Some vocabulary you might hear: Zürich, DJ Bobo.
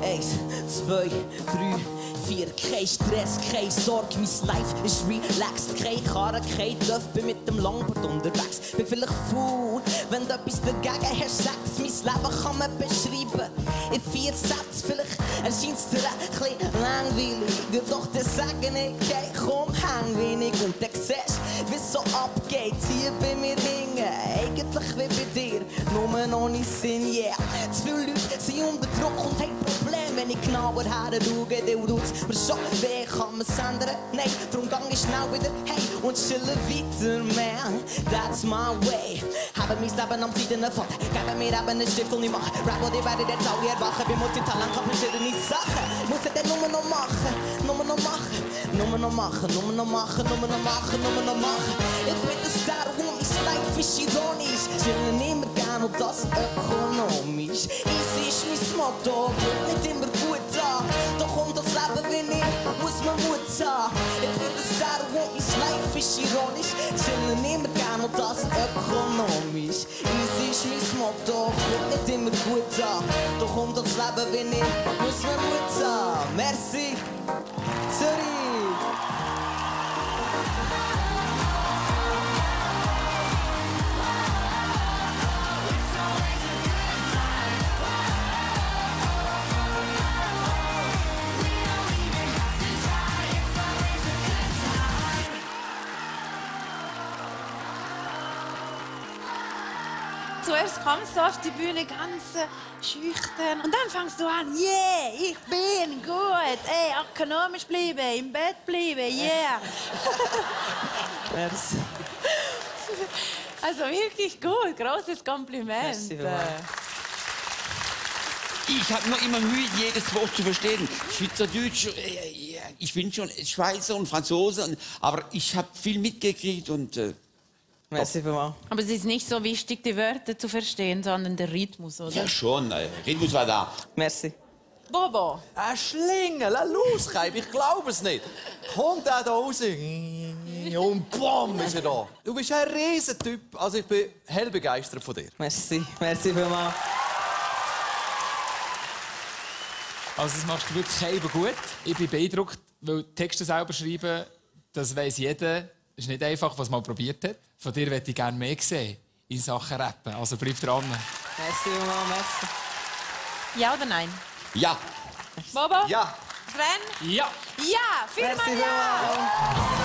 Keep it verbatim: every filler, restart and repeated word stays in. eins, zwei, drei, vier. Kein Stress, keine Sorge, mein Life ist relaxed. Keine Karre, kein Dörf, bin mit dem Longboard unterwegs. Bin vielleicht faul, wenn du etwas dagegen hast, sag's. Mein Leben kann man beschreiben in vier Sätzen. Vielleicht erscheint's dir ein bisschen langweilig, doch dann sage ich, hey, komm, häng wenig. Und dann siehst du, wie es so abgeht hier bei mir hingen. Eigentlich wie bei dir, nur noch nicht Sinn, yeah. Zu viele Leute sind unter Druck und haben Probleme. Wenn ich genauer her schaue, dann tut's mir schon weh. Kann man's ändern? Nein, darum gang ich schnell wieder hey und chille weiter, man. That's my way. Habe mein Leben am Frieden erfahren, gebe mir eben einen Stift und ich mache Rap, und ich werde jetzt alle erwachen. Bei Multitalent habe ich verschiedene Sachen. Muss ich dann nur noch machen, nur noch machen, nur noch machen, nur noch machen, nur noch machen, nur noch machen. Ich bin der Star, und mein Life ist ironisch. Chillen immer gern und das ökonomisch. Easy ist mein Motto, nicht immer gut an. Doch um das Leben wie ich, muss man Mut haben. Ich bin der Star, und mein Life ist ironisch. Chillen immer gern und das ökonomisch. Easy ist mein Motto, nicht immer gut an. Doch um das Leben wie ich, muss man Mut haben. Merci, Zürich. Zuerst kommst du auf die Bühne ganz schüchtern und dann fängst du an, yeah, ich bin gut, ey, ökonomisch bleiben, im Bett bleiben, yeah. Merci. Also wirklich gut, großes Kompliment. Merci, ich habe noch immer Mühe, jedes Wort zu verstehen. Schweizerdeutsch, ich bin schon Schweizer und Franzose, aber ich habe viel mitgekriegt und... Aber es ist nicht so wichtig, die Wörter zu verstehen, sondern der Rhythmus, oder? Ja, schon. Der Rhythmus war da. Merci. Bobo. Ein Schlingel, lass losreiben, ich glaube es nicht. Kommt er da raus und BOM ist er da. Du bist ein Riesentyp, also ich bin hell begeistert von dir. Merci. Merci vielmals. Also das machst du wirklich eben gut. Ich bin beeindruckt, weil Texte selber schreiben, das weiss jeder. Das ist nicht einfach, was man probiert hat. Von dir möchte ich gerne mehr sehen in Sachen Rappen. Also bleib dran. Merci, Mama, merci. Ja oder nein? Ja. Bobo? Ja. Sven? Ja. Ja, viermal ja.